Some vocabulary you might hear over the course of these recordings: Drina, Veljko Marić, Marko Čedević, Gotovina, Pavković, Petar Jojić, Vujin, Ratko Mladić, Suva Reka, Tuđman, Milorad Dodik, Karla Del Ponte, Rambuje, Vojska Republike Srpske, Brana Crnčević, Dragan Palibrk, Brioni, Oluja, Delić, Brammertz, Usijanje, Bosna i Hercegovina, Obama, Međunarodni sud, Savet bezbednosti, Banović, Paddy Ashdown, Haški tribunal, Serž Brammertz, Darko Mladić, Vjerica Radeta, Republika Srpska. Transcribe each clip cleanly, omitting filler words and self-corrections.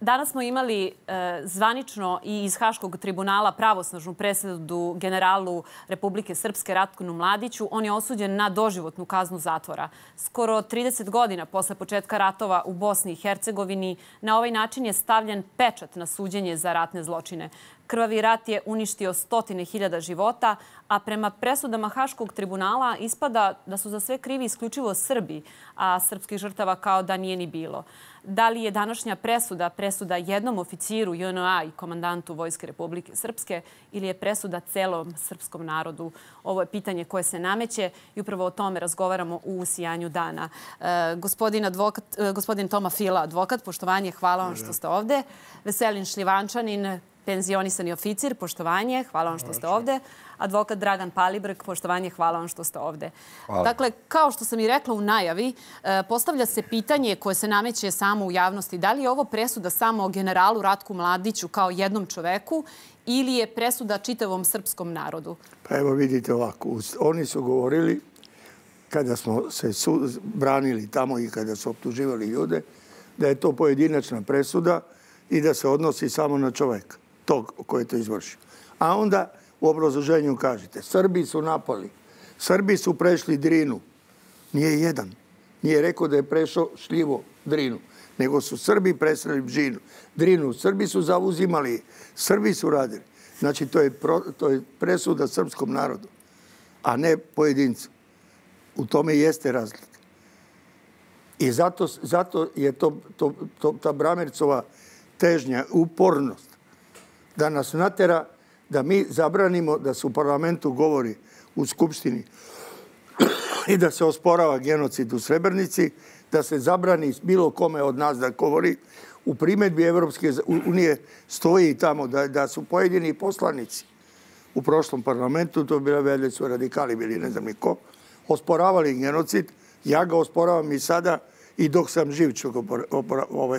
Danas smo imali zvanično i iz Haškog tribunala pravosnažnu presudu generalu Republike Srpske Ratku Mladiću. On je osuđen na doživotnu kaznu zatvora. Skoro 30 godina posle početka ratova u Bosni i Hercegovini na ovaj način je stavljen pečat na suđenje za ratne zločine. Krvavi rat je uništio stotine hiljada života, a prema presudama Haškog tribunala ispada da su za sve krivi isključivo Srbi, a srpskih žrtava kao da nije ni bilo. Da li je današnja presuda jednom oficiru JNA i komandantu Vojske Republike Srpske ili je presuda celom srpskom narodu? Ovo je pitanje koje se nameće i upravo o tome razgovaramo u Usijanju dana. Gospodin Toma Fila, advokat, poštovanje, hvala vam što ste ovde. Veselin Šljivančanin, penzionisani oficir, poštovanje, hvala vam što ste ovde. Advokat Dragan Palibrk, poštovanje, hvala vam što ste ovde. Dakle, kao što sam i rekla u najavi, postavlja se pitanje koje se nameće samo u javnosti. Da li je ovo presuda samo generalu Ratku Mladiću kao jednom čoveku ili je presuda čitavom srpskom narodu? Pa evo vidite ovako, oni su govorili kada smo se branili tamo i kada su optuživali ljude da je to pojedinačna presuda i da se odnosi samo na čoveka, tog koji je to izvršio. A onda u obrazloženju kažete, Srbi su napali, Srbi su prešli Drinu. Nije jedan. Nije rekao da je prešao šljivo Drinu, nego su Srbi prešli Drinu. Srbi su zauzimali, Srbi su radili. Znači, to je presuda srpskom narodu, a ne pojedincu. U tome jeste razlika. I zato je ta Brammertzova težnja, upornost, da nas natera da mi zabranimo da se u parlamentu govori u Skupštini i da se osporava genocid u Srebrenici, da se zabrani bilo kome od nas da govori. U primedbi Evropske unije stoji tamo da su pojedini poslanici u prošlom parlamentu, to bile velje su radikali bili, ne znam niko, osporavali genocid. Ja ga osporavam i sada i dok sam živ ću ga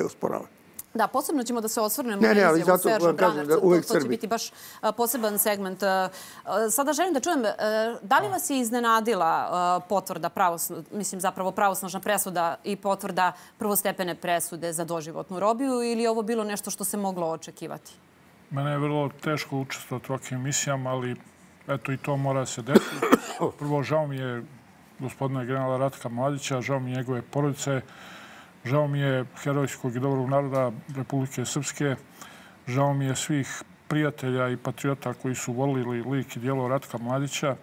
osporavati. Da, posebno ćemo da se osvrnemo na izjavu Serže Brammertza. To će biti baš poseban segment. Sada želim da čujem, da li vas je iznenadila potvrda, mislim zapravo pravosnažna presuda i potvrda prvostepene presude za doživotnu robiju ili je ovo bilo nešto što se moglo očekivati? Mene je vrlo teško učestvovati u ovakvim emisijama, ali eto i to mora se desiti. Prvo, žao mi je gospodina generala Ratka Mladića, žao mi je njegove porodice, žao mi je herojskog i dobrog naroda Republike Srpske. Žao mi je svih prijatelja i patriota koji su volili lik i djelo Ratka Mladića.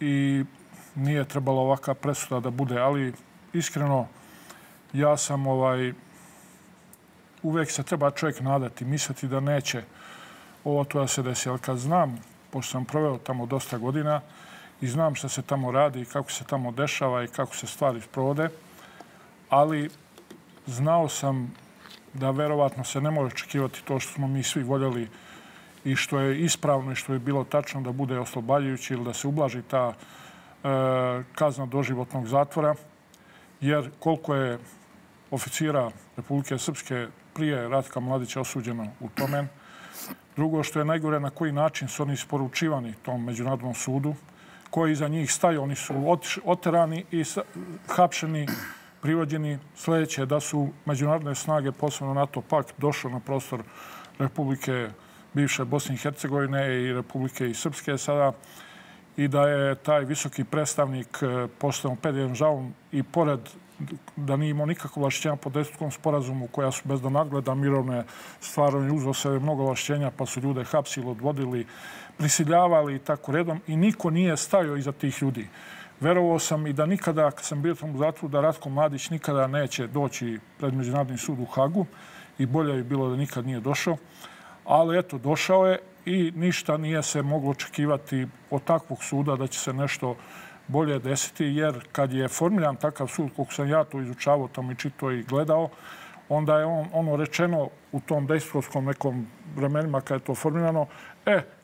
I nije trebala ovakva presuda da bude. Ali iskreno, ja sam uvek se treba čovjek nadati, misliti da neće ovo to da se desi. Ali kad znam, pošto sam proveo tamo dosta godina i znam šta se tamo radi i kako se tamo dešava i kako se stvari sprovode, ali znao sam da verovatno se ne može očekivati to što smo mi svi voljeli i što je ispravno i što je bilo tačno da bude oslobađajući ili da se ublaži ta kazna doživotnog zatvora. Jer koliko je oficira Republike Srpske prije Ratka Mladića osuđeno u tome. Drugo, što je najgore na koji način su oni isporučivani tom Međunarodnom sudu, koji iza njih staje. Oni su oterani i hapšeni, privođeni. Sljedeće je da su međunarodne snage, posebno NATO pakt, došlo na prostor Republike bivše Bosne i Hercegovine i Republike Srpske sada i da je taj visoki predstavnik postavljeno Paddy Ashdown i pored da nije imao nikakve ovlašćenja po Dejtonskom sporazumu koja su bez da nagleda mirovne stvaranje uzeo sebe mnogo ovlašćenja pa su ljude hapsili, odvodili, prisiljavali i tako redom i niko nije stajao iza tih ljudi. Verovao sam i da nikada, kad sam bio tamo u zatvoru, da Ratko Mladić nikada neće doći pred Međunarodni sud u Hagu i bolje je bilo da nikad nije došao. Ali eto, došao je i ništa nije se moglo očekivati od takvog suda da će se nešto bolje desiti, jer kad je formiran takav sud, koliko sam ja to izučavao tamo i čitao i gledao, onda je ono rečeno u tom dejstvovskom nekom vremenima kad je to formirano,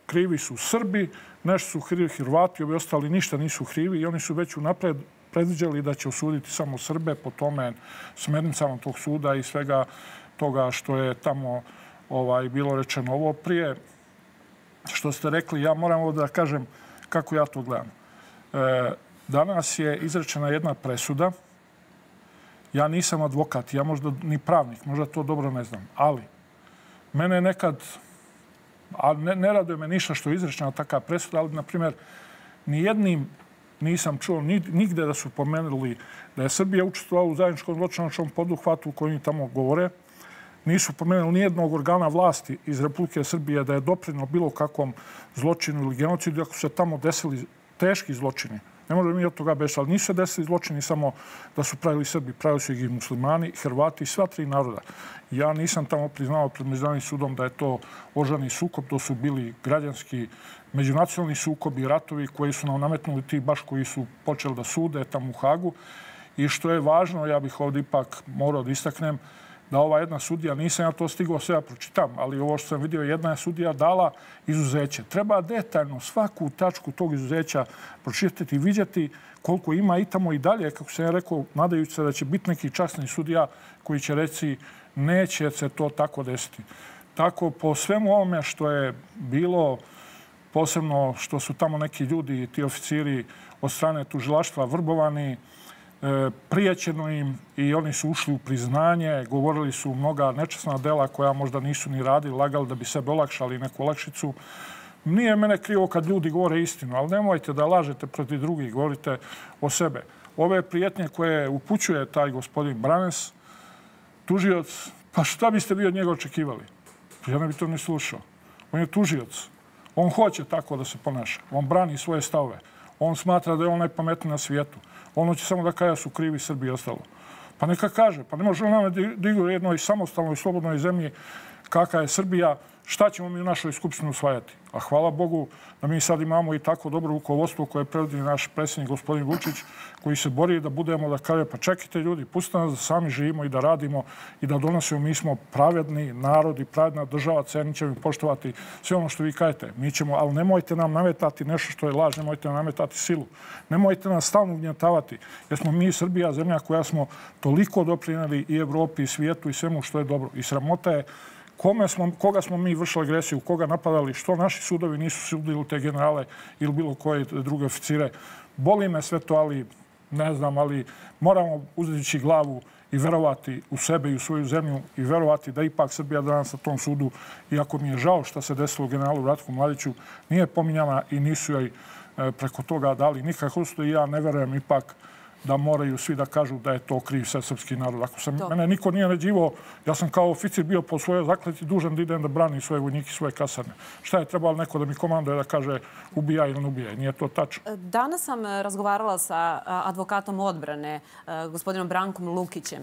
krivi su Srbi, nešto su krivi Hrvati, ovi ostali ništa nisu krivi i oni su već unapred predviđali da će osuditi samo Srbe po tome smernicama tog suda i svega toga što je tamo bilo rečeno. Ovo prije što ste rekli, ja moram ovo da kažem kako ja to gledam. Danas je izrečena jedna presuda Ja nisam advokat, ja možda ni pravnik, možda to dobro ne znam, ali mene nekad, a ne raduje me ništa što je izrečena taka presuda, ali, na primjer, nijednim nisam čuo nigde da su pomenuli da je Srbija učestvovala u zajedničkom zločinačkom poduhvatu koji tamo govore. Nisu pomenuli nijednog organa vlasti iz Republike Srbije da je doprinjelo bilo kakvom zločinu ili genocidu, ako su se tamo desili teški zločini. Ne možemo mi od toga beći, ali nisu se desili zločini samo da su pravili Srbi, pravili su ih i muslimani, Hrvati i sva tri naroda. Ja nisam tamo priznao pred Međunarodnim sudom da je to oružani sukob, to su bili građanski, međunacionalni sukobi, ratovi koji su nam nametnuli ti baš koji su počeli da sude tamo u Hagu. I što je važno, ja bih ovdje ipak morao da istaknem, da ova jedna sudija, nisam ja to stigao sve da pročitam, ali ovo što sam vidio, jedna je sudija dala izuzeće. Treba detaljno svaku tačku tog izuzeća pročitati i vidjeti koliko ima i tamo i dalje, kako sam ja rekao, nadajući se da će biti neki časni sudija koji će reći neće se to tako desiti. Tako, po svemu ovome što je bilo, posebno što su tamo neki ljudi, ti oficiri od strane tužilaštva vrbovani, prijećeno im i oni su ušli u priznanje, govorili su mnoga nečasna dela koja možda nisu ni radili, lagali da bi sebe olakšali neku olakšicu. Nije mene krivo kad ljudi govore istinu, ali nemojte da lažete protiv drugih, govorite o sebe. Ove prijetnje koje upućuje taj gospodin Brammertz, tužioc, pa šta biste vi od njega očekivali? Ja ne bi to ni slušao. On je tužioc. On hoće tako da se ponaša. On brani svoje stavove. On smatra da je on najpametniji na svijetu. Ono će samo da kaja su krivi Srbi i ostalo. Pa neka kaže, pa ne možemo nam digati u jednoj samostalnoj, slobodnoj zemlji kakva je Srbija, šta ćemo mi u našoj skupštini usvajati. A hvala Bogu da mi sad imamo i tako dobro rukovodstvo koje predvodi naš predsjednik gospodin Vučić, koji se bori da budemo da kaže, pa čekajte ljudi, pustite nas da sami živimo i da radimo i da donosimo, mi smo pravedni narod i pravedna država, cenit ćemo i poštovati sve ono što vi kažete. Mi ćemo, ali nemojte nam nametati nešto što je laž, nemojte nam nametati silu. Nemojte nas stalno ugnjetavati, jer smo mi Srbija, zemlja koja smo toliko doprineli i Evropi i svijetu i svemu što je dobro. I sramota je koga smo mi vršili agresiju, koga napadali, što naši sudovi nisu sudili te generale ili bilo koje druge oficire. Boli me sve to, ali ne znam, ali moramo uzeti glavu i verovati u sebe i u svoju zemlju i verovati da ipak Srbija danas na tom sudu, iako mi je žao što se desilo generalu Ratku Mladiću, nije pominjana i nisu joj preko toga dali nikakvu osudu i ja ne verujem ipak da moraju svi da kažu da je to kriv srpski narod. Ako se mene niko nije nađivo, ja sam kao oficir bio po svojoj zakleti dužan da idem da branim svoje vojnike i svoje kasarne. Šta je trebalo neko da mi komanduje da kaže ubija ili ne ubija? Nije to tačno. Danas sam razgovarala sa advokatom odbrane, gospodinom Brankom Lukićem.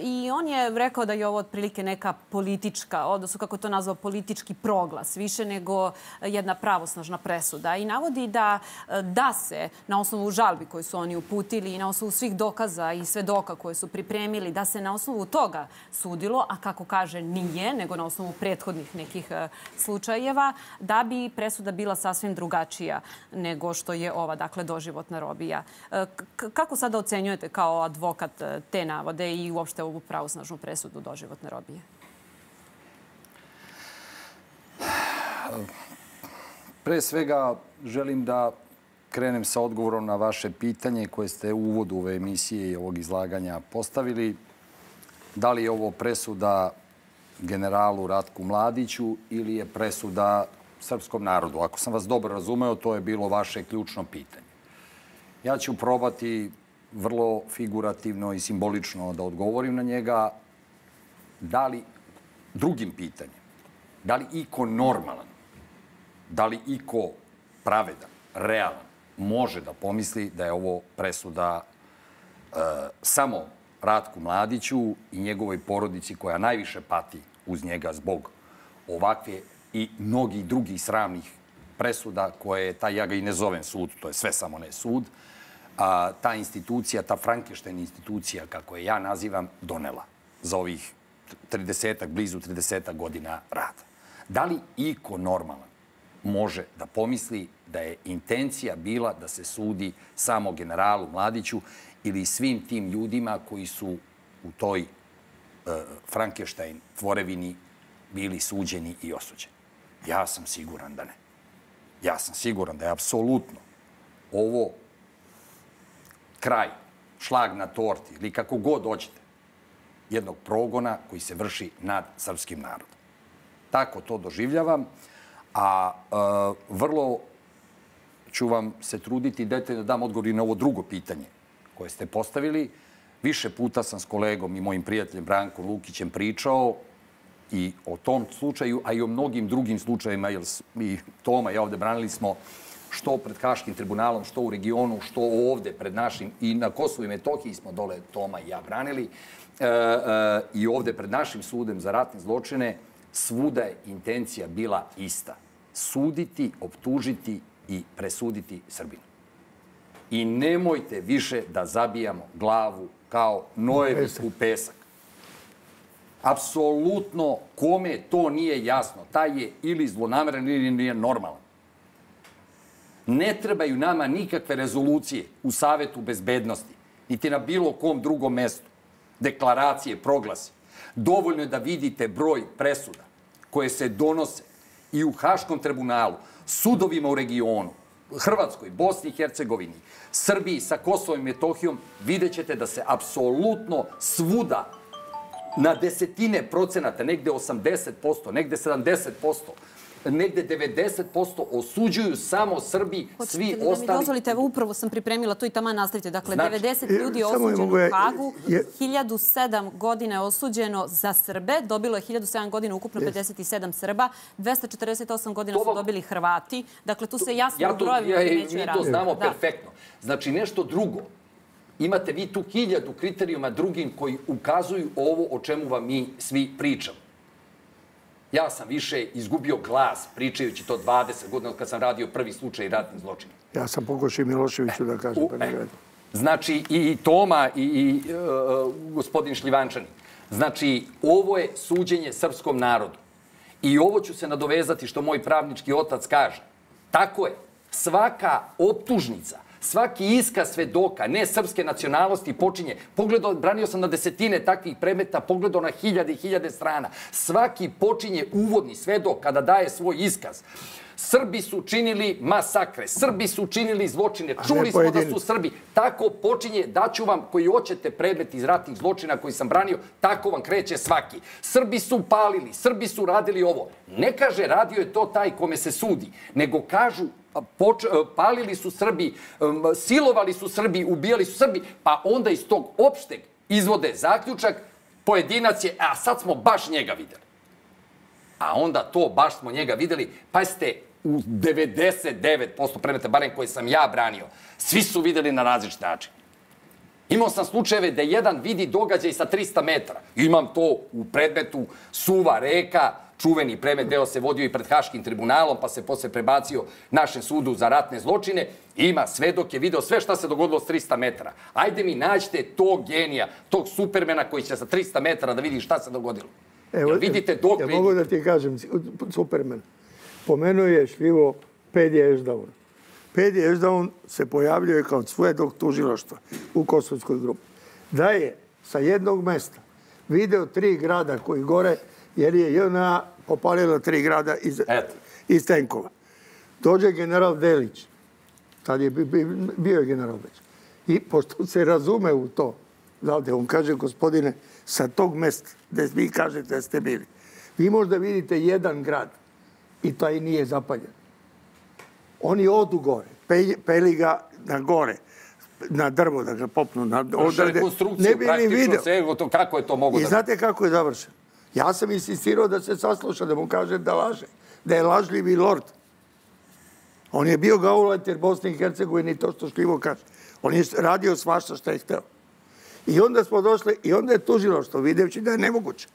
I on je rekao da je ovo otprilike neka politička, odnosno kako je to nazvao politički proglas, više nego jedna pravosnažna presuda. I navodi da se na osnovu žalbi koju su oni uputili i na osnovu svih dokaza i svedoka koje su pripremili, da se na osnovu toga sudilo, a kako kaže nije, nego na osnovu prethodnih nekih slučajeva, da bi presuda bila sasvim drugačija nego što je ova, dakle, doživotna robija. Kako sada ocenjujete kao advokat te navode i uopšte ovu pravosnažnu presudu doživotne robije? Pre svega želim da krenem sa odgovorom na vaše pitanje koje ste u uvodu ove emisije i ovog izlaganja postavili. Da li je ovo presuda generalu Ratku Mladiću ili je presuda srpskom narodu? Ako sam vas dobro razumeo, to je bilo vaše ključno pitanje. Ja ću probati vrlo figurativno i simbolično da odgovorim na njega. Da li, drugim pitanjem, da li iko normalan, da li iko pravedan, realan, može da pomisli da je ovo presuda samo Ratku Mladiću i njegovoj porodici koja najviše pati uz njega zbog ovakve i mnogih drugih sramnih presuda koje, taj ja ga i ne zovem sud, to je sve samo ne sud, ta institucija, ta Frankenstein institucija, kako je ja nazivam, donela za ovih 30-ak, blizu 30-ak godina rada. Da li iko normalan može da pomisli da je intencija bila da se sudi samo generalu Mladiću ili svim tim ljudima koji su u toj Frankenstein tvorevini bili suđeni i osuđeni? Ja sam siguran da ne. Ja sam siguran da je apsolutno ovo kraj šlag na torti ili kako god hoćete, jednog progona koji se vrši nad srpskim narodom. Tako to doživljavam, a vrlo ću vam se truditi detaljno da dam odgovor i na ovo drugo pitanje koje ste postavili. Više puta sam s kolegom i mojim prijateljem Brankom Lukićem pričao i o tom slučaju, a i o mnogim drugim slučajima, jer mi Toma i ja ovde branili smo što pred Haškim tribunalom, što u regionu, što ovde pred našim, i na Kosovu i Metohiji smo dole Toma i ja branili, i ovde pred našim sudem za ratne zločine, svuda je intencija bila ista. Suditi, optužiti i presuditi Srbinu. I nemojte više da zabijamo glavu kao nojevi u pesak. Apsolutno kome to nije jasno, taj je ili zlonameran ili nije normalan. Ne trebaju nama nikakve rezolucije u Savetu bezbednosti, niti na bilo kom drugom mestu, deklaracije, proglasi. Dovoljno je da vidite broj presuda koje se donose i u Haškom tribunalu, sudovima u regionu, Hrvatskoj, Bosni i Hercegovini, Srbiji sa Kosovom i Metohijom, vidjet ćete da se apsolutno svuda na desetine procenata, negde 80%, negde 70%, negde 90% osuđuju samo Srbi, svi ostali... Hoćete li da mi dozvolite, evo upravo sam pripremila to i tamo nastavite. Dakle, 90 ljudi je osuđeno u Hagu, 1007 godina je osuđeno za Srbe, dobilo je 1007 godina, ukupno 57 Srba, 248 godina su dobili Hrvati. Dakle, tu se jasno brojevi neću raditi. Mi to znamo perfektno. Znači, nešto drugo. Imate vi tu 1000 kriterijuma drugim koji ukazuju ovo o čemu vam mi svi pričamo. Ja sam više izgubio glas pričajući to 20 godina kad sam radio prvi slučaj ratnih zločina. Ja sam pokušao Miloševiću da kažem. Znači i Toma i gospodin Šljivančanin. Znači ovo je suđenje srpskom narodu. I ovo ću se nadovezati što moj pravnički otac kaže. Tako je. Svaka optužnica, svaki iskaz svedoka ne srpske nacionalnosti počinje. Pogledao, branio sam na desetine takvih predmeta, pogledao na hiljade i hiljade strana. Svaki počinje uvodni svedok kada daje svoj iskaz. Srbi su činili masakre, Srbi su činili zločine, čuli smo da su Srbi. Tako počinje, daću vam koji hoćete predmet iz ratnih zločina koji sam branio, tako vam kreće svaki. Srbi su palili, Srbi su radili ovo. Ne kaže radio je to taj kome se sudi, nego kažu palili su Srbi, silovali su Srbi, ubijali su Srbi, pa onda iz tog opšteg izvode zaključak, pojedinac je, a sad smo baš njega videli. A onda to baš smo njega videli, pa ste u 99% predmeta, barem koje sam ja branio, svi su videli na različit način. Imao sam slučajeve da jedan vidi događaj sa 300 metara. Imam to u predmetu Suva Reka, čuveni predmet, deo se vodio i pred Haškim tribunalom, pa se posle prebacio našem sudu za ratne zločine. Ima svedok je video sve šta se dogodilo s 300 metara. Ajde mi nađite tog genija, tog supermena koji će sa 300 metara da vidi šta se dogodilo. Evo, vidite dok vidite. Ja mogu da ti kažem, supermen, pomenuo je Šljivo Paddy Ashdown. Paddy Ashdown se pojavljuje kao svedok tužilaštva u kosovskoj grupi. Da je sa jednog mesta video 3 grada koji gore, jer je JNA popalila 3 grada iz tenkova. Dođe general Delić, tad je bio general Delić, i pošto se razume u to, znate, on kaže, gospodine, sa tog mesta gde vi kažete da ste bili, vi možda vidite jedan grad i taj nije zapaljen. Oni odu gore, peli ga na gore, na drvo da ga popnu, na odrede. Ne bi ni video. Kako je to moguće? I znate kako je završeno? Ja sam insistirao da se sasluša, da mu kažem da laže, da je lažljivi lord. On je bio gauleiter Bosne i Hercegovine, to što Šljivo kaže. On je radio svašta što je hteo. I onda smo došli, i onda je tužilaštvo, videći da je nemoguće.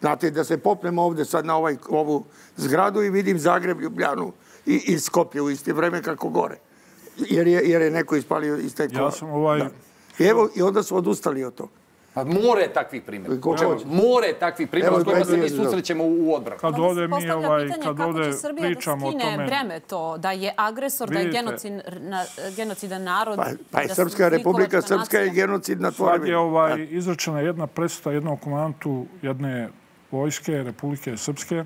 Znate, da se popnemo ovde sad na ovu zgradu i vidim Zagreb, Ljubljanu i Skopje u isto vreme kako gore. Jer je neko ispalio iz te kova. Ja sam I onda smo odustali od toga. More takvih primjera. More takvih primjera s kojima se mi susrećemo u odbranu. Kad ovdje mi pričamo o tome... Kako će Srbija da skine breme to da je agresor, da je genocidan narod... Pa je Srpska Republika Srpska je genocidna tvorevina. Sad je izrečena jedna presuda jednom komandantu jedne vojske Republike Srpske.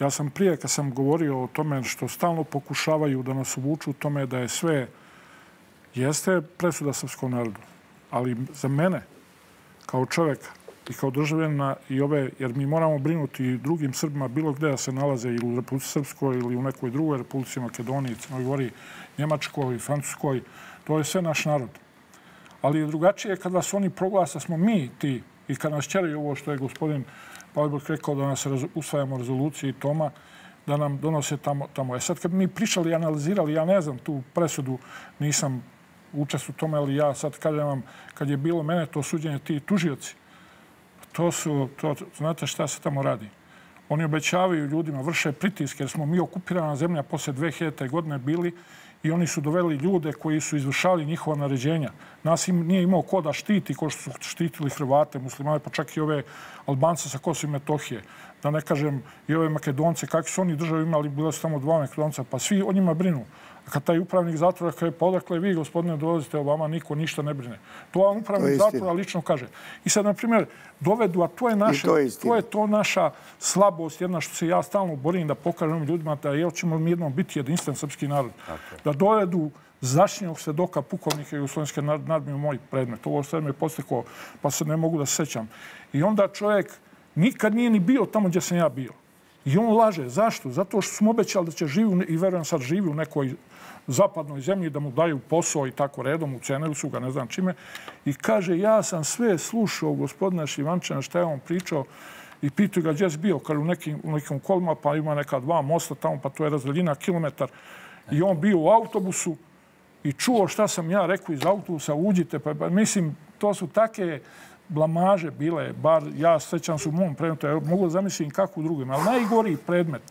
Ja sam prije kad sam govorio o tome što stalno pokušavaju da nas uvuču u tome da je sve... Jeste presuda srpskom narodu. ali za mene, kao čoveka i kao državljena i ove, jer mi moramo brinuti drugim Srbima bilo gde da se nalaze, ili u Republici Srpskoj ili u nekoj drugoj Republici, Makedoniji, Crnoj Gori, Njemačkoj, Francuskoj, to je sve naš narod. Ali drugačije kad vas oni proglasa, smo mi ti, i kad nas ćeraju ovo što je gospodin Palibrk rekao, da nas usvajamo rezoluciji Toma, da nam donose tamo. E sad kad mi pričali i analizirali, ja ne znam tu presudu, nisam učest u tome, ali ja sad kažem vam, kad je bilo mene to suđenje, ti tužioci, to su, znate šta se tamo radi. Oni obećavaju ljudima, vrše pritiske, jer smo mi okupirana zemlja posle 2000. godine bili i oni su doveli ljude koji su izvršali njihova naređenja. Nas im nije imao ko da štiti, ko što su štitili Hrvate, muslimane, pa čak i ove Albance sa Kosova i Metohije. Da ne kažem i ove Makedonce, kakvi su oni državi imali, bilo su tamo 2 Makedonca, pa svi o njima brinu. A kad taj upravnik zatvora kaže, pa odakle vi, gospodine, dolazite, o vama niko ništa ne brine. To vam upravnik zatvora lično kaže. I sad, na primjer, dovedu, a to je to naša slabost, jedna što se ja stalno borim da pokažem ljudima, da jel ćemo mi jednom biti jedinstven srpski narod. Da dovedu zašnjivog svedoka, pukovnika Jugoslovenske narodne u moj predmet. Ovo sve me postekao, pa se ne mogu da sećam. I onda čovjek nikad nije ni bio tamo gdje sam ja bio. I on laže. Zašto? Zato što smo obećali da će živi, i verujem sad živi u nekoj zapadnoj zemlji, da mu daju posao i tako redom, ucenili su ga, ne znam čime. I kaže, ja sam sve slušao gospodina Šljivančana, šta je on pričao, i pitao ga gdje si bio, kad u nekim kolima, pa ima neka 2 mosta tamo, pa to je razdaljina kilometar. I on bio u autobusu i čuo šta sam ja rekao iz autobusa, uđite, pa mislim, to su take blamaže bile, bar ja sećam se u mom predmetu, ja mogu da zamislim kako u drugim, ali najgoriji predmet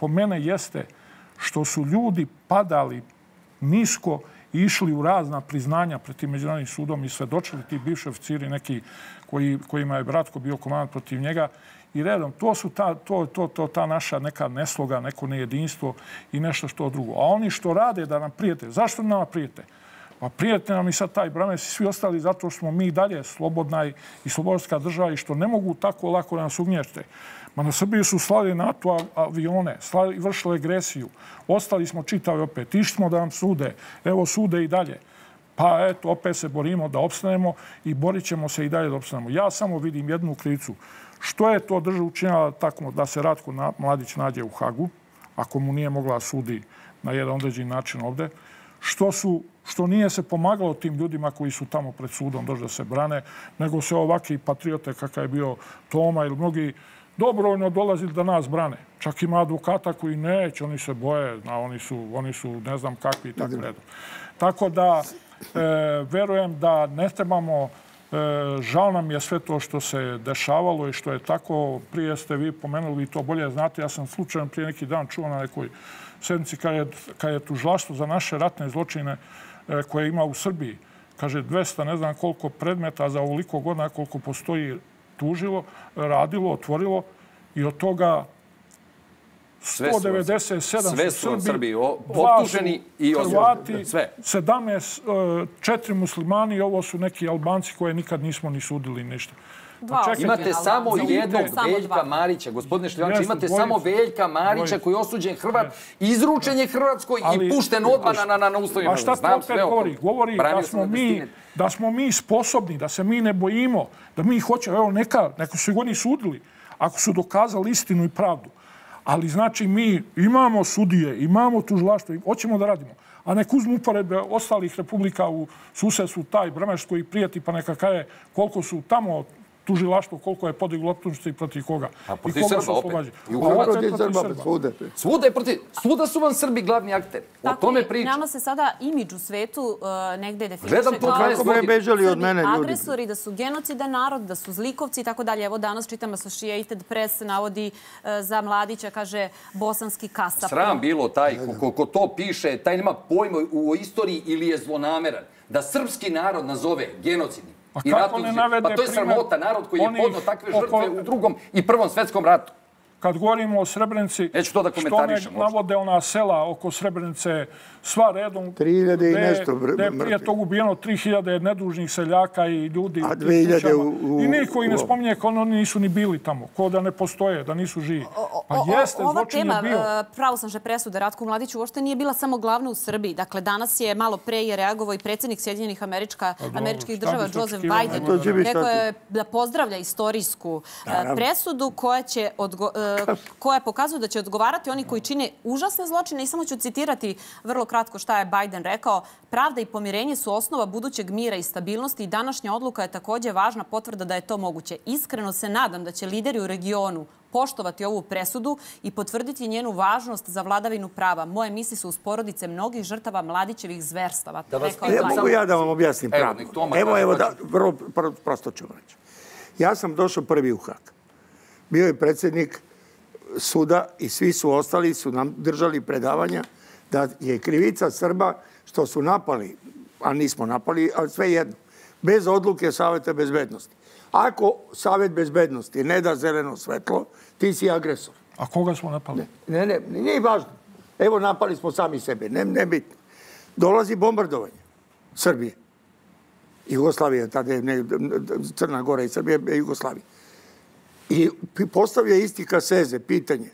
po mene jeste što su ljudi padali nisko i išli u razna priznanja pred tim Međunarodnim sudom i svedočili ti bivši oficiri neki kojima je Ratko bio komandant protiv njega i redom. To su ta naša neka nesloga, neko nejedinstvo i nešto što drugo. A oni što rade da nam prijete. Zašto nam prijete? Pa prijete nam i sad taj Brammertz i svi ostali zato što smo mi dalje slobodna i slobodarska država i što ne mogu tako lako da nas ugnješte. Ma na Srbiju su slali NATO avione, vršili agresiju. Ostali smo čitavi opet. Išli smo da nam sude. Evo sude i dalje. Pa eto, opet se borimo da opstanemo i borit ćemo se i dalje da opstanemo. Ja samo vidim jednu krivicu. Što je to država učinjala tako da se Ratko Mladić nađe u Hagu, ako mu nije mogla sudi na jedan određen način ovde, što nije se pomagalo tim ljudima koji su tamo pred sudom došli da se brane, nego se ovakvi patriote kakav je bio Toma ili mnogi dobrovoljno dolazili da nas brane. Čak ima advokata koji neće, oni se boje, oni su ne znam kakvi i tako redom. Tako da verujem da ne trebamo, žal nam je sve to što se dešavalo i što je tako. Prije ste vi pomenuli i to bolje znate. Ja sam slučajno prije neki dan čuo na nekoj sednici kad je tužilaštvo za naše ratne zločine koje ima u Srbiji, kaže 200 ne znam koliko predmeta za ovoliko godina koliko postoji tužilo, radilo, otvorilo i od toga 197 su Srbi, 2 Hrvati, 4 muslimani i ovo su neki Albanci koje nikad nismo ni sudili ništa. Imate samo jednog Veljka Marića. Gospodine Šljivančanin, imate samo Veljka Marića koji je osuđen Hrvat, izručen je Hrvatskoj i pušten odmah na ustavima. A šta to opet govori? Govori da smo mi sposobni, da se mi ne bojimo, da mi hoćemo. Evo, neko su oni sudili, ako su dokazali istinu i pravdu. Ali znači mi imamo sudije, imamo tužilaštvo, hoćemo da radimo. A nek uzmu uporedbe ostalih republika u susedstvu, taj Brammertz koji prijeti, pa neka kaže koliko su tamo tužilaštvo, koliko je podiglo optužnice i protiv koga. A protiv Srba opet. I u Hrvatskoj je Srba. Svuda je protiv. Svuda su vam Srbi glavni akteri. O tome priča. Nama se sada imidž u svetu negde definiše kao da su Srbi agresori, da su genocida narod, da su zlikovci i tako dalje. Evo danas čitam Associated Press navodi za Mladića, kaže bosanski kasap. Sram bilo taj ko to piše, taj nema pojma o istoriji ili je zlonameran. Da srpski narod nazove genocidnim. Pa to je sramota, narod koji je podnio takve žrtve u Drugom i Prvom svjetskom ratu. Kad govorimo o Srebrenici, što ne navode ona sela oko Srebrenice sva redom, gde je prije tog ubijeno 3000 nedužnih seljaka i ljudi u kućama. I niko i ne spominje kao oni nisu ni bili tamo, kao da ne postoje, da nisu živi. Pa jeste, zločin je bio. Ova tema pravosnažne presude Ratku Mladiću uopšte nije bila samo glavna u Srbiji. Dakle, danas je malo pre je reagovao i predsjednik Sjedinjenih Američkih Država Joseph Biden. Rekao je da pozdravlja istorijsku presudu koja pokazuje da će odgovarati oni koji čine užasne zločine. I samo ću citirati vrlo kratko šta je Biden rekao. Pravda i pomirenje su osnova budućeg mira i stabilnosti i današnja odluka je također važna potvrda da je to moguće. Iskreno se nadam da će lideri u regionu poštovati ovu presudu i potvrditi njenu važnost za vladavinu prava. Moje misli su uz porodice mnogih žrtava Mladićevih zverstava. Mogu ja da vam objasnim pravdu? Evo, vrlo prosto ću vam reći. Ja sam došao prvi u Hag. Bio je predsjednik suda i svi su ostali, su nam držali predavanja da je krivica Srba što su napali, a nismo napali, ali sve jedno, bez odluke Saveta bezbednosti. Ako Savet bezbednosti ne da zeleno svetlo, ti si agresor. A koga smo napali? Ne, nije važno. Evo, napali smo sami sebe, ne bitno. Dolazi bombardovanje Srbije. Jugoslavije, tada je Crna Gora i Srbije, Jugoslavije. I postavlja isti Kaseze, pitanje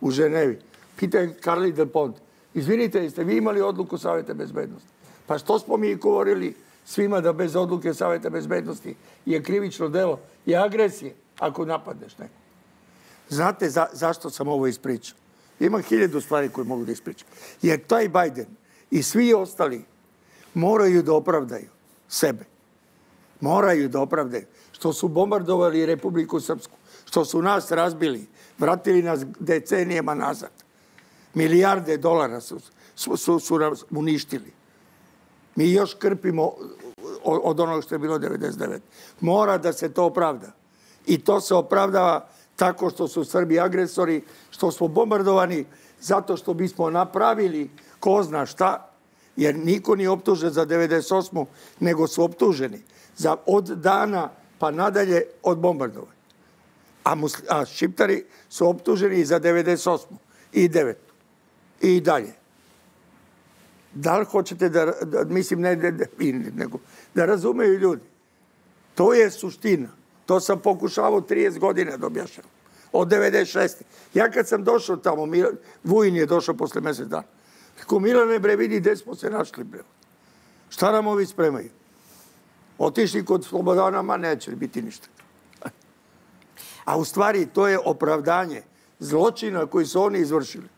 u Ženevi, pitanje Karli Del Ponte. Izvinite, jeste vi imali odluku Saveta bezbednosti? Pa što smo mi govorili svima da bez odluke Saveta bezbednosti je krivično delo, je agresije ako napadneš neko. Znate zašto sam ovo ispričao? Imam 1000 stvari koje mogu da ispričam. Jer taj Biden i svi ostali moraju da opravdaju sebe. Moraju da opravdaju što su bombardovali Republiku Srpsku, što su nas razbili, vratili nas decenijama nazad. Milijarde dolara su nas uništili. Mi još krpimo od onog što je bilo 99. Mora da se to opravda. I to se opravdava tako što su Srbi agresori, što smo bombardovani, zato što bismo napravili ko zna šta, jer niko nije optužen za 98. nego su optuženi od dana pa nadalje od bombardovanja. A Šiptari su optuženi za 98. i 9. i dalje. Da li hoćete da, mislim, da razumeju ljudi? To je suština. To sam pokušavao 30 godina da objašnjam. Od 96. Ja kad sam došao tamo, Vujin je došao posle mjesec dana. Rekao, Milane, bre, vidi gdje smo se našli, bre. Šta nam ovi spremaju? Otišli kod Slobodana, ma neće biti ništa. A u stvari to je opravdanje zločina koji su oni izvršili.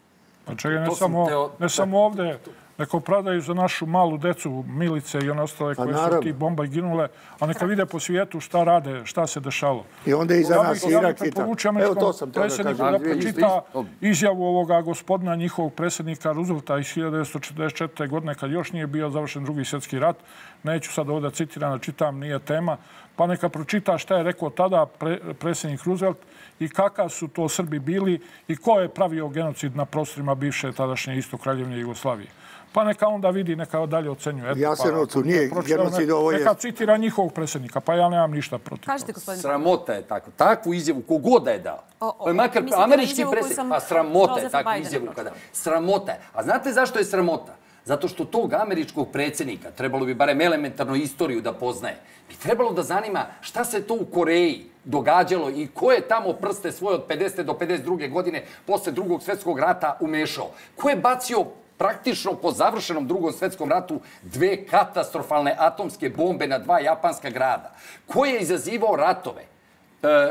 Pa čega, ne samo ovdje... Neka opravdaju za našu malu decu, Milice i one ostale koje su ti bomba i ginule, a neka vide po svijetu šta rade, šta se dešalo. I onda i za nas Irak i tako. Evo to sam treba kažem. Da pročita izjavu ovoga gospodina, njihovog predsjednika Ruzvelta iz 1944. godine, kad još nije bio završen Drugi svjetski rat. Neću sad ovdje citirano, čitam, nije tema. Pa neka pročita šta je rekao tada predsjednik Ruzvelt i kakav su to Srbi bili i ko je pravio genocid na prostorima bivše tadašnje isto Kraljevine Jugoslavije. Pa neka onda vidi, neka dalje ocenjuje. Jasenovcu nije genocid, ovo je... Neka citira njihovog predsjednika, pa ja nemam ništa protiv. Kažete, gospodine. Sramota je tako. Takvu izjavu kogoda je dao. Makar američki predsjednik. Pa sramota je takvu izjavu kada. Sramota je. A znate zašto je sramota? Zato što tog američkog predsjednika, trebalo bi barem elementarno istoriju da poznaje, bi trebalo da zanima šta se to u Koreji događalo i ko je tamo prste svoje od 50. do 52. godine posle Drugog svjetskog rata umešao. Ko je bacio praktično po završenom Drugom svjetskom ratu 2 katastrofalne atomske bombe na 2 japanska grada? Ko je izazivao ratove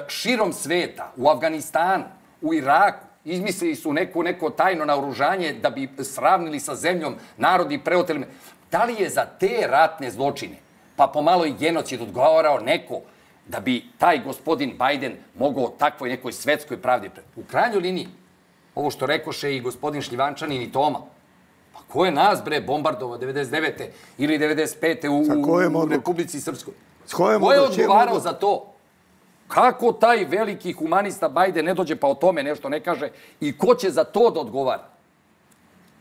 širom sveta, u Afganistanu, u Iraku? Izmislili su neko tajno naoružanje da bi sravnili sa zemljom narodi preoteli. Da li je za te ratne zločine, pa pomalo i genocid, odgovarao neko da bi taj gospodin Biden mogao takvoj nekoj svetskoj pravdi? U krajnjoj liniji, ovo što rekoše i gospodin Šljivančanin i Toma, pa ko je nas, bre, bombardovao 99. ili 95. u Republici Srpskoj? Ko je odgovarao za to? Kako taj veliki humanista Biden ne dođe pa o tome nešto ne kaže i ko će za to da odgovara?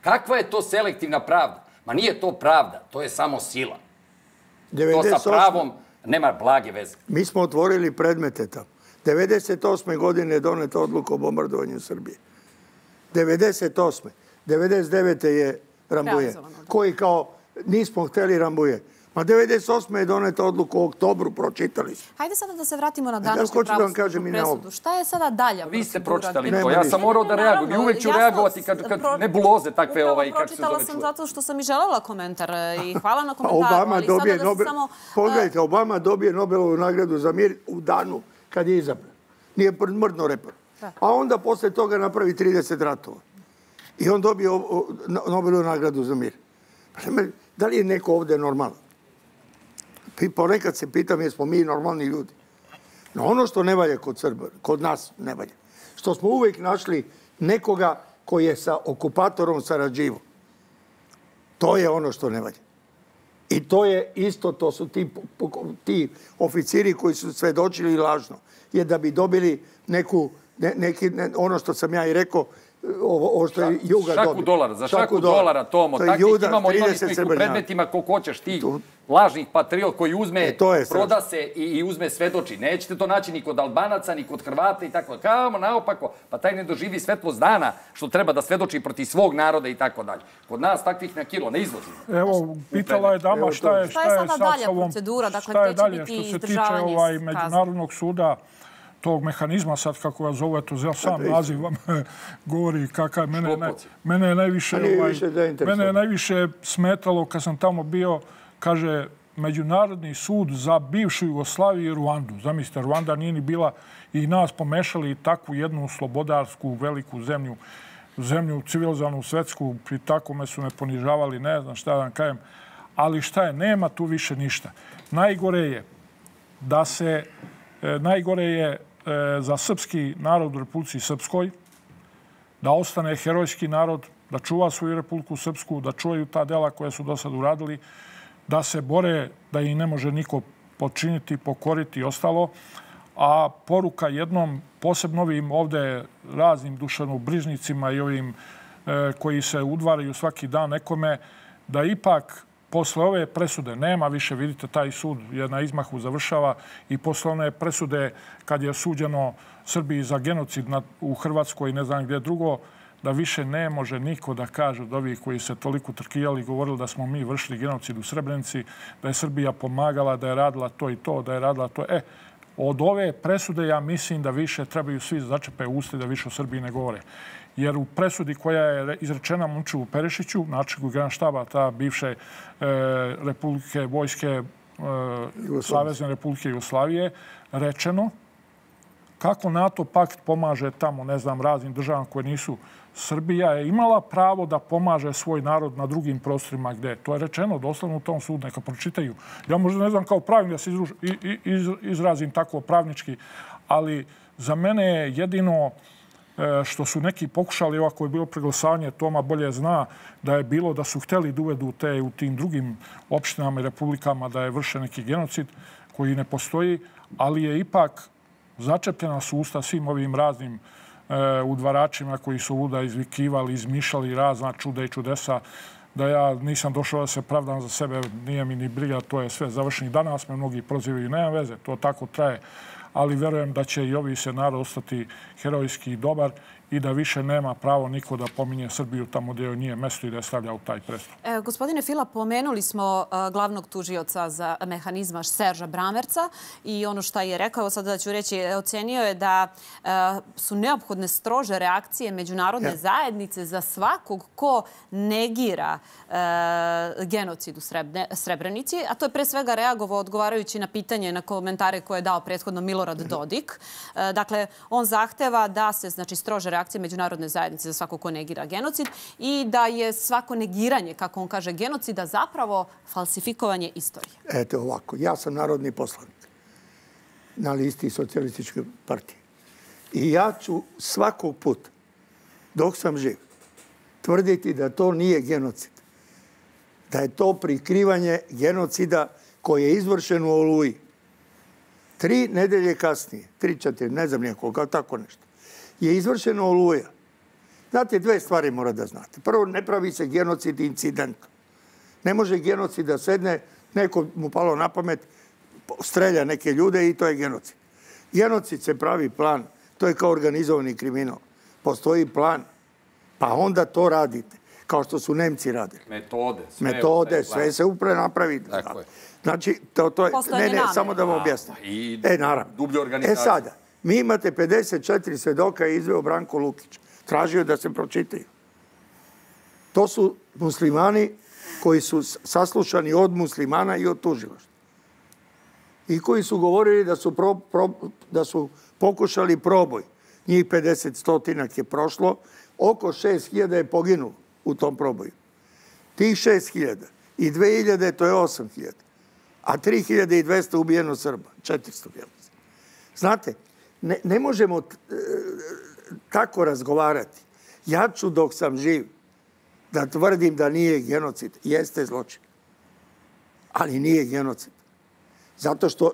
Kakva je to selektivna pravda? Ma nije to pravda, to je samo sila. To sa pravom nema blage veze. Mi smo otvorili predmete tamo. 1998. godine je doneta odluka o bombardovanju Srbije. 1998. 1999. je Rambuje, koji kao nismo hteli Rambuje. Ma 1998. je doneta odluka u oktobru, pročitali su. Hajde sada da se vratimo na današnju pravosudnu presudu. Šta je sada dalja procedura? Vi ste pročitali to, ja sam morao da reagujem. I uvek ću reagovati kad nebuloze takve, kako se zove, čuje. Pročitala sam zato što sam i želela komentar i hvala na komentaru, ali sada da se samo... Pogledajte, Obama dobije Nobelovu nagradu za mir u danu kad je izabran. Nije mrdno repar. A onda posle toga napravi 30 ratova. I on dobije Nobelovu nagradu za mir. Da li je neko ovde normalan? Ponekad se pitam jesmo mi normalni ljudi. No ono što ne valja kod Srba, kod nas ne valja, što smo uvek našli nekoga koji je sa okupatorom sarađivo. To je ono što ne valja. I to je isto, to su ti oficiri koji su svedočili lažno. Jer da bi dobili ono što sam ja i rekao, ovo što je Juga dobio. Šaku dolara, Tomo. Imali smo ih u predmetima koliko hoćeš ti. Lažnih patriot koji uzme, proda se i uzme svedoči. Nećete to naći ni kod Albanaca, ni kod Hrvata i tako. Kamo, naopako, pa taj ne doživi svetlost dana što treba da svedoči proti svog naroda i tako dalje. Kod nas takvih na kilo, ne izlozimo. Evo, pitala je dama šta je sada dalja procedura, dakle gdje će biti izdržavanje kazne. Što se tiče Međunarodnog suda, tog mehanizma, sad kako ja zove, to ja sam naziv vam govori kakav. Mene je najviše smetalo kad sam tamo bio, kaže, Međunarodni sud za bivšu Jugoslaviju i Ruandu. Zamislite, Ruanda nije ni bila i nas pomešali i takvu jednu slobodarsku, veliku zemlju civilizovanu, svetsku, pri takome su me ponižavali, ne znam šta da vam kajem. Ali šta je, nema tu više ništa. Najgore je za srpski narod u Republici Srpskoj da ostane herojski narod, da čuva svoju Republiku Srpsku, da čuvaju ta dela koja su do sad uradili, da se bore, da ih ne može niko počiniti, pokoriti i ostalo. A poruka jednom, posebno ovim ovde raznim dušanobrižnicima i ovim koji se udvaraju svaki dan nekome, da ipak posle ove presude nema više, vidite, taj sud je na izmahu, završava, i posle one presude kad je suđeno Srbiji za genocid u Hrvatskoj i ne znam gdje drugo, da više ne može niko da kaže od ovih koji se toliko trkijali i govorili da smo mi vršili genocid u Srebrenici, da je Srbija pomagala, da je radila to i to, da je radila to. Od ove presude ja mislim da više trebaju svi začepe usta da više o Srbiji ne govore. Jer u presudi koja je izrečena Momčilu Perišiću, načelniku Generalnog štaba, ta bivše Republike, Vojske Savezne Republike Jugoslavije, rečeno kako NATO pakt pomaže tamo, ne znam, raznim državama koje nisu. Srbija je imala pravo da pomaže svoj narod na drugim prostorima gdje. To je rečeno doslovno u tom sudu, neka pročitaju. Ja možda ne znam kao pravnik da se izrazim tako pravnički, ali za mene je jedino što su neki pokušali, ovako je bilo preglasavanje, Toma bolje zna, da je bilo da su hteli da uvedu u tim drugim opštinama i republikama da je vršen neki genocid koji ne postoji, ali je ipak začepljena su usta svim ovim raznim udvaračima koji su luda izvikivali, izmišljali razna čuda i čudesa, da ja nisam došao da se pravdam za sebe, nije mi ni briga, to je sve završeno. Danas me mnogi prozivaju, nema veze, to tako traje. Ali verujem da će i ovi se narod ostati herojski i dobar i da više nema pravo niko da pominje Srbiju tamo gdje joj nije mesto i da je stavlja u taj prestup. Gospodine Fila, pomenuli smo glavnog tužioca za mehanizma Serža Brammertza i ono što je rekao, sada ću reći, ocenio je da su neophodne strože reakcije međunarodne zajednice za svakog ko negira genocid u Srebrenici, a to je pre svega reagovao odgovarajući na pitanje, na komentare koje je dao prethodno Milorad Dodik. Dakle, on zahteva da se strože reakcije međunarodne zajednice za svako ko negira genocid i da je svako negiranje, kako on kaže, genocida zapravo falsifikovanje istorije. Eto ovako, ja sam narodni poslanik na listi Socijalističke partije i ja ću svakog puta, dok sam živ, tvrditi da to nije genocid, da je to prikrivanje genocida koji je izvršen u Oluji. 3 nedelje kasnije, 3-4, ne znam nekoga, tako nešto, je izvršeno Oluja. Znate, 2 stvari mora da znate. Prvo, ne pravi se genocid incident. Ne može genocid da sedne, neko mu palo na pamet, strelja neke ljude i to je genocid. Genocid se pravi plan. To je kao organizovani kriminal. Postoji plan. Pa onda to radite. Kao što su Nemci radili. Metode, sve se upravo napraviti. Znači, to je... Ne, samo da vam objasnim. Naravno. Dublje organizacije. Sada, mi imate 54 svedoka i izveo Branko Lukić. Tražio da se pročitaju. To su muslimani koji su saslušani od muslimana i od tužilaštva. I koji su govorili da su pokušali proboj. Njih 50-100 je prošlo. Oko 6.000 je poginulo u tom proboju. Tih 6.000 i 2.000, to je 8.000. A 3.200 ubijeno Srba, 400 Bjelaca. Znate, ne možemo tako razgovarati. Ja ću dok sam živ da tvrdim da nije genocid. Jeste zločin, ali nije genocid. Zato što,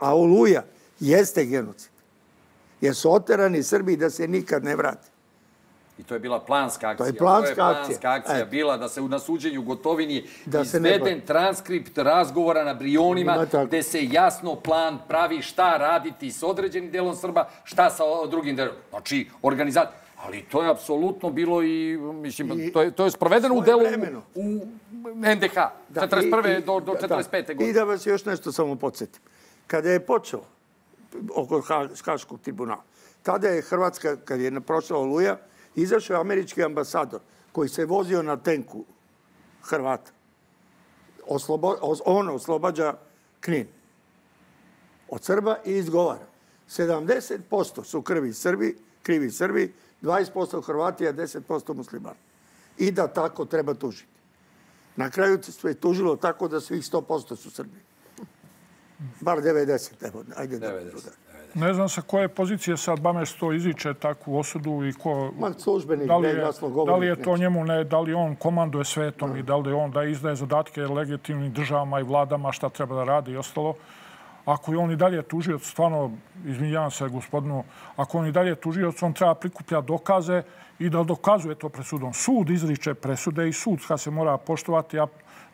a Oluja jeste genocid. Jer su oterani Srbi da se nikad ne vrate. I to je bila planska akcija. To je planska akcija bila da se na suđenju u Gotovini izveden transkript razgovora na Brionima gde se jasno plan pravi šta raditi s određenim delom Srba, šta sa drugim delom. Znači, organizacija. Ali to je apsolutno bilo i, mislim, to je sprovedeno u delu u NDH, 41. do 45. godine. I da vas još nešto samo podsjetim. Kada je počelo oko Haškog tribunala, tada je Hrvatska, kada je prošla Oluja, izašao je američki ambasador koji se vozio na tenku Hrvata. On oslobađa Knin od Srba i izgovara. 70% su krivi Srbi, 20% Hrvati, a 10% muslimani. I da tako treba tužiti. Na kraju se tužilo tako da svih 100% su Srbi. Bar 90%. Evo, ajde da pogledamo. Ne znam sa koje pozicije sad Brammertz to izriče takvu osudu i ko... Da li je to njemu, da li on komanduje svetom i da li on izdaje zadatke legitimnim državama i vladama šta treba da radi i ostalo. Ako je on i dalje tužioc, stvarno, izvinjavam se gospodinu, ako on i dalje tužioc, on treba prikupljati dokaze i da dokazuje to presudom. Sud izriče presude i sud kada se mora poštovati, a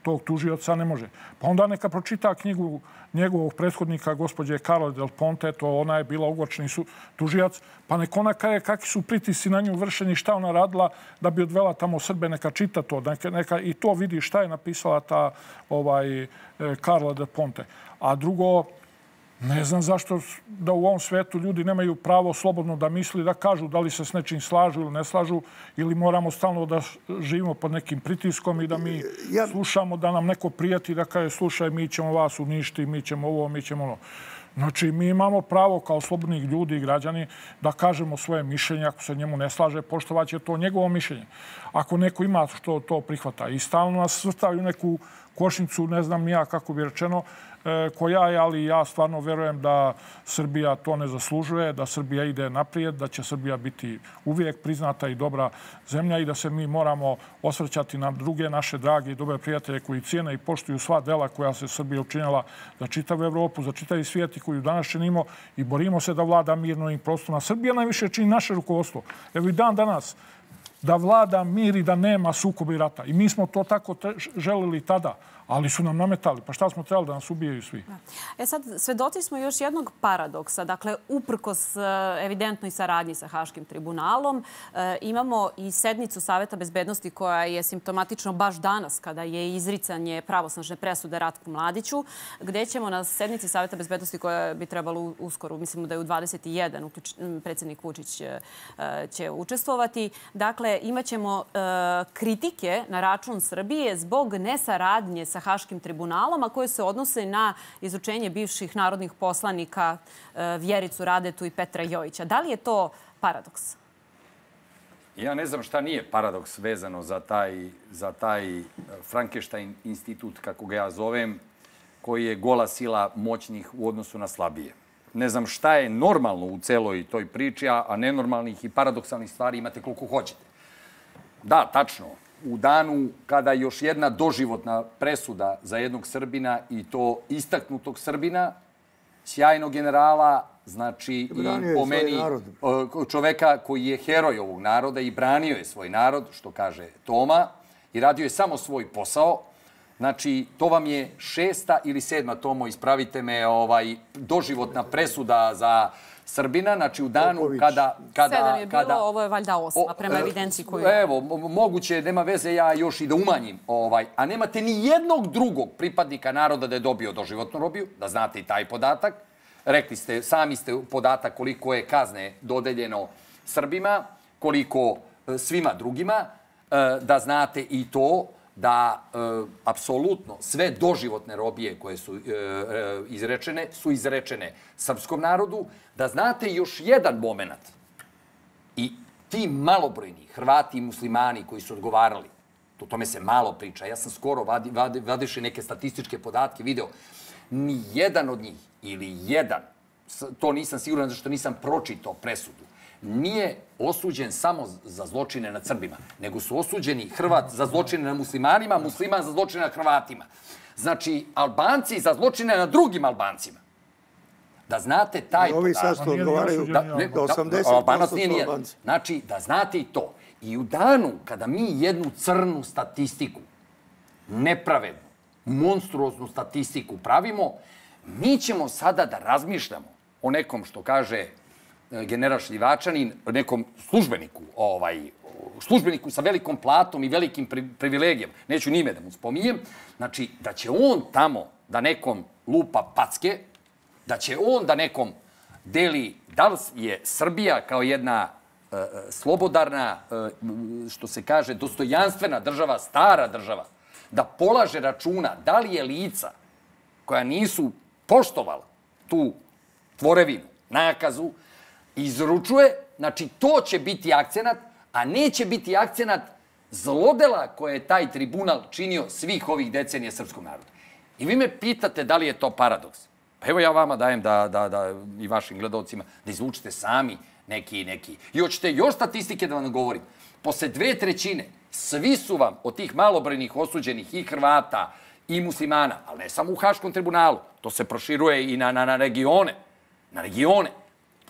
tog tužioca ne može. Pa onda neka pročita knjigu njegovog prethodnika, gospođe Karla Del Ponte, to ona je bila ogorčeni tužijac, pa neka ona kaže kakvi su pritisci na nju vršeni, šta ona radila da bi odvela tamo Srbe, neka čita to, neka i to vidi šta je napisala ta Karla Del Ponte. A drugo, ne znam zašto da u ovom svetu ljudi nemaju pravo slobodno da misli, da kažu da li se s nečim slažu ili ne slažu, ili moramo stalno da živimo pod nekim pritiskom i da mi slušamo, da nam neko prijeti, da kaže slušaj, mi ćemo vas uništi, mi ćemo ovo, mi ćemo ono. Znači, mi imamo pravo kao slobodnih ljudi i građani da kažemo svoje mišljenje. Ako se njemu ne slaže, poštovat će to njegovo mišljenje. Ako neko ima što to prihvata. I stalno nas svrtaju neku košnicu, ne znam ja kako bi rečeno, koja je, ali ja stvarno verujem da Srbija to ne zaslužuje, da Srbija ide naprijed, da će Srbija biti uvijek priznata i dobra zemlja i da se mi moramo osvrćati na druge naše drage i dobre prijatelje koji cijene i poštuju sva dela koja se Srbija učinjala za čitavu Evropu, za čitavi svijet i koju danas činimo i borimo se da vlada mirno i prostorno. Srbija najviše čini naše rukovodstvo. Evo i dan danas da vlada mir i da nema sukoba i rata. I mi smo to tako želili tada, ali su nam nametali. Pa šta smo trebali da nas ubijaju svi? E sad, svedoci smo još jednog paradoksa. Dakle, uprkos evidentnoj saradnji sa Haškim tribunalom, imamo i sednicu Saveta bezbednosti koja je simptomatično baš danas kada je izricanje pravosnažne presude Ratku Mladiću, gdje ćemo na sednici Saveta bezbednosti koja bi trebalo uskoro, mislimo da je u 21, predsjednik Vučić će učestvovati. Dakle, imat ćemo kritike na račun Srbije zbog nesaradnje sa Haškim tribunalom, a koje se odnose na izučenje bivših narodnih poslanika Vjericu Radetu i Petra Jojića. Da li je to paradoks? Ja ne znam šta nije paradoks vezano za taj Frankenstein institut, kako ga ja zovem, koji je gola sila moćnih u odnosu na slabije. Ne znam šta je normalno u celoj toj priči, a nenormalnih i paradoksalnih stvari imate koliko hoćete. Da, tačno. U danu kada još jedna doživotna presuda za jednog Srbina i to istaknutog Srbina, sjajnog generala, znači i po meni čoveka koji je heroj ovog naroda i branio je svoj narod, što kaže Toma, i radio je samo svoj posao, Znači, to vam je 6. ili 7. Tomo, ispravite me, doživotna presuda za Srbina, znači u danu kada... 7 je bilo, ovo je valjda 8, prema evidenciji koju... Evo, moguće, nema veze, ja još i da umanjim. A nemate ni jednog drugog pripadnika naroda da je dobio doživotnu robiju, da znate i taj podatak. Rekli ste, sami ste podatak koliko je kazne dodeljeno Srbima, koliko svima drugima, da znate i to da apsolutno sve doživotne robije koje su izrečene srpskom narodu, da znate još jedan moment. I ti malobrojni Hrvati i muslimani koji su odgovarali, o tome se malo priča, ja sam skoro vadeći neke statističke podatke video, ni jedan od njih ili jedan, to nisam siguran zašto nisam pročitao presudu, nije osuđen samo za zločine nad Srbima, nego su osuđeni Hrvat za zločine na muslimanima, musliman za zločine na Hrvatima. Znači, Albanci za zločine na drugim Albancima. Da znate taj... Ovi sasto odgovaraju da 80% Albanci. Znači, da znate i to. I u danu kada mi jednu crnu statistiku, nepravednu, monstruoznu statistiku pravimo, mi ćemo sada da razmišljamo o nekom što kaže... general Šljivančanin, nekom službeniku sa velikom platom i velikim privilegijama, neću ni ime da mu spominjem, znači da će on tamo da nekom lupa packe, da će on da nekom deli, da li je Srbija kao jedna slobodarna, što se kaže, dostojanstvena država, stara država, da polaže računa da li je lica koja nisu poštovala tu tvorevinu, nakazu, izručuje, znači to će biti akcenat, a neće biti akcenat zlodela koje je taj tribunal činio svih ovih decenija srpskom narodu. I vi me pitate da li je to paradoks. Pa evo ja vama dajem i vašim gledalcima da izvučete sami neki. I hoćete još statistike da vam govorim. Posle 2/3 svi su vam od tih malobrojnih osuđenih i Hrvata i muslimana, ali ne samo u Haškom tribunalu, to se proširuje i na regione. Na regione.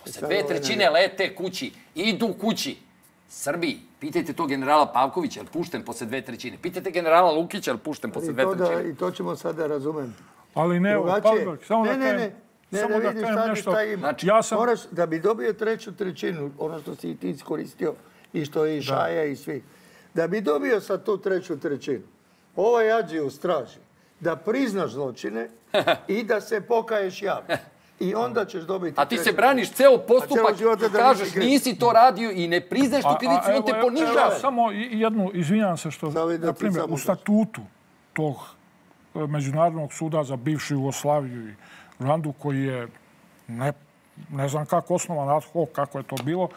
Posle 2/3 lete kući, idu kući. Srbiji, pitajte to generala Pavkovića, je li pušten posle 2/3? Pitajte generala Lukića, je li pušten posle 2/3? I to ćemo sada razumeti. Ali ne, Pavković, samo da kajem. Ne vidim šta ima. Moraš da bi dobio 3/3, ono što si i ti iskoristio i što je i Šaja i svi. Da bi dobio sad tu 3/3, ovaj Adžiju straži da priznaš zločine i da se pokaješ javno. I onda ćeš dobiti... A ti se braniš ceo postupak, kažeš nisi to radio i ne priznaš tu krivicu, mi te ponižava. Samo jednu, izvinjam se što... U statutu tog Međunarodnog suda za bivšu Jugoslaviju i Ruandu, koji je ne znam kako osnovan, ad hoc, kako je to bilo,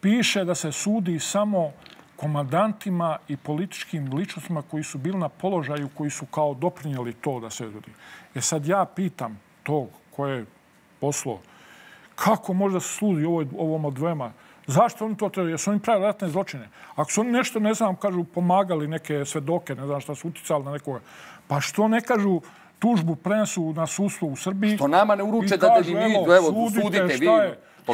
piše da se sudi samo komandantima i političkim ličnostima koji su bili na položaju, koji su kao doprinjeli to da se izvodi. Jer sad ja pitam tog koje je poslao, kako možda se sludi ovom odvojima? Zašto oni to trebali? Jesu oni pravili ratne zločine? Ako su oni nešto, ne znam, kažu, pomagali neke svedoke, ne znam šta su uticali na nekoga, pa što ne kažu tužbu prenesu na sudstvo u Srbiji? Što nama ne uruče da sudite vi?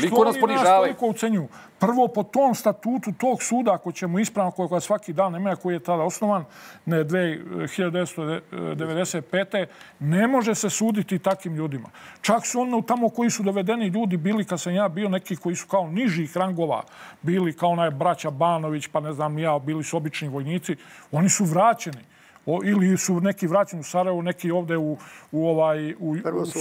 Što oni nas toliko ucenjuju? Prvo, po tom statutu tog suda, ako ćemo ispravno, koja svaki dan nema, koji je tada osnovan, 1995. ne može se suditi takvim ljudima. Čak su ono tamo koji su dovedeni ljudi bili, kad sam ja bio, neki koji su kao nižih rangova, bili kao onaj braća Banović, pa ne znam ja, bili su obični vojnici, oni su vraćeni. Ili su neki vraćeni u Sarajevo, neki ovde u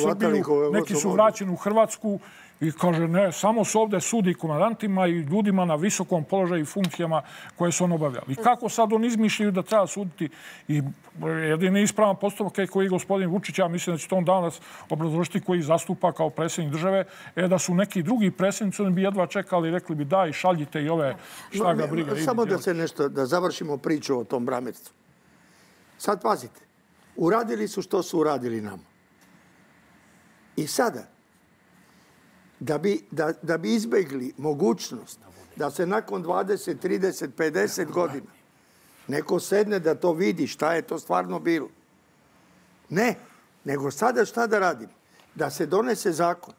Srbiju, neki su vraćeni u Hrvatsku. I kaže, ne, samo se ovdje sudi komandantima i ljudima na visokom položaju i funkcijama koje su on obavljali. I kako sad on izmišljaju da treba suditi? I jedini ispravan postupak koji je gospodin Vučić, ja mislim da će to on danas obrazložiti, koji zastupa kao predsjednik države, je da su neki drugi predsjednici, oni bi jedva čekali i rekli bi daj, šaljite i ove šta ga briga. Samo da završimo priču o tom Brammertzu. Sad pazite, uradili su što su uradili nama. I sada, da bi izbjegli mogućnost da se nakon 20, 30, 50 godina neko sedne da to vidi šta je to stvarno bilo. Ne, nego sada šta da radimo? Da se donese zakon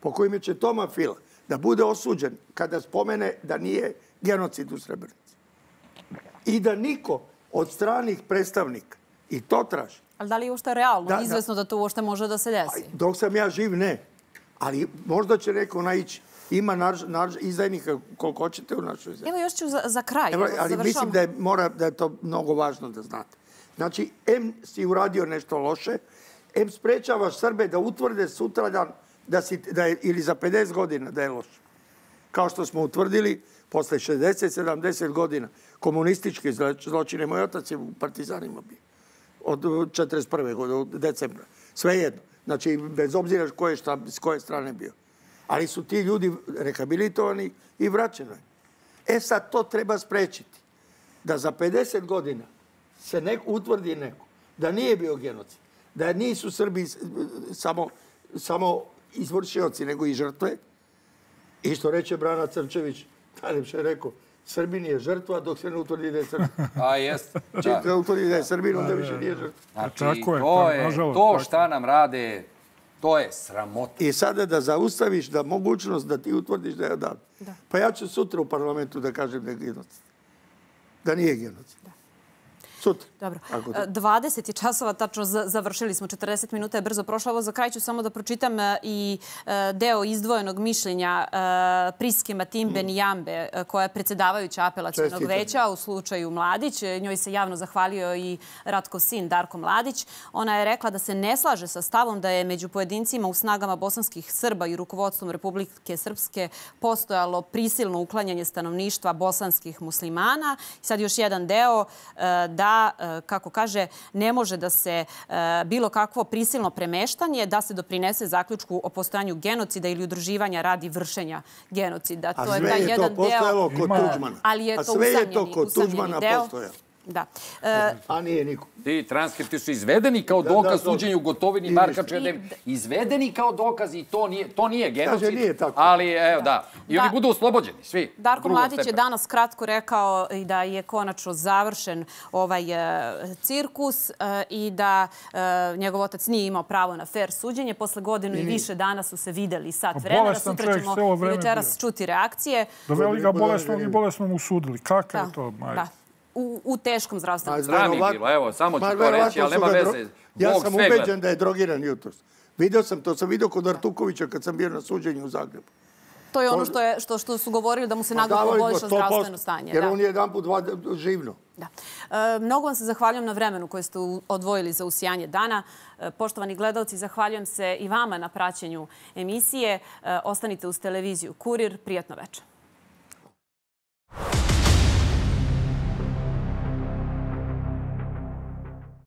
po kojim će Toma Fila da bude osuđen kada spomene da nije genocid u Srebrenici. I da niko od stranih predstavnika I to traži. Ali da li je uopšte realno? Izvesno da to uopšte može da se desi? Dok sam ja živ, ne. Ali možda će neko naići. Ima izdajnika koliko hoćete u našoj zemlji. Evo još ću za kraj. Ali mislim da je to mnogo važno da znate. Znači, em si uradio nešto loše, em sprečavaš Srbe da utvrde sutradan ili za 50 godina da je loše. Kao što smo utvrdili posle 60-70 godina komunističke zločine. Moj otac je u partizanima bio od 1941. godine, od decembra. Sve jedno. Znači, bez obzira s koje strane bio. Ali su ti ljudi rehabilitovani i vraćeni. E sad to treba sprečiti. Da za 50 godina se utvrdi neko da nije bio genocid, da nisu Srbi samo izvršioci nego i žrtve. I što reče Brana Crnčević, najlepše je rekao, Srbin je žrtva dok se ne utvrdi da je Srbin. A jest. Čim se utvrdi da je Srbin, onda više nije žrtva. Znači, to šta nam rade... To je sramota. I sada da zaustaviš da mogućnost da ti utvrdiš da je odavno. Pa ja ću sutra u parlamentu da kažem da je genocid. Da nije genocid. Sutra. Dobro. 20 časova, tačno završili smo, 40 minuta je brzo prošlo. Ovo za kraj ću samo da pročitam i deo izdvojenog mišljenja Priske Matin Benijambe, koja je predsedavajuća apelacionog veća u slučaju Mladić. Njoj se javno zahvalio i Ratkov sin Darko Mladić. Ona je rekla da se ne slaže sa stavom da je među pojedincima u snagama bosanskih Srba i rukovodstvom Republike Srpske postojalo prisilno uklanjanje stanovništva bosanskih muslimana. Sad još jedan deo da kako kaže, ne može da se bilo kakvo prisilno premeštanje da se doprinese zaključku o postojanju genocida ili udruživanja radi vršenja genocida. A sve je to postojalo kod Tuđmana. A sve je to kod Tuđmana postojalo. A nije niko. Ti transkripti su izvedeni kao dokaz suđenju Gotovini, Marka Čedevića. Izvedeni kao dokaz i to nije genocid. Ali evo da. I oni budu oslobođeni, svi. Darko Mladić je danas kratko rekao i da je konačno završen ovaj cirkus i da njegov otac nije imao pravo na fair suđenje. Posle godinu i više dana su se videli sat vremena. Sutra ćemo večeras čuti reakcije. Doveli ga bolesnom i bolesnom usudili. Kakav je to, majka? U teškom zdravstvenom stanju. Zdravim bilo, evo, samo ću to reći, ali nema veze. Ja sam ubeđen da je drogiran jutros. To sam vidio kod Artukovića kad sam bio na suđenju u Zagrebu. To je ono što su govorili da mu se naglo pogorša zdravstveno stanje. Jer on je jedanput živno. Mnogo vam se zahvaljujem na vremenu koje ste odvojili za Usijanje dana. Poštovani gledalci, zahvaljujem se i vama na praćenju emisije. Ostanite uz televiziju Kurir. Prijatno večer.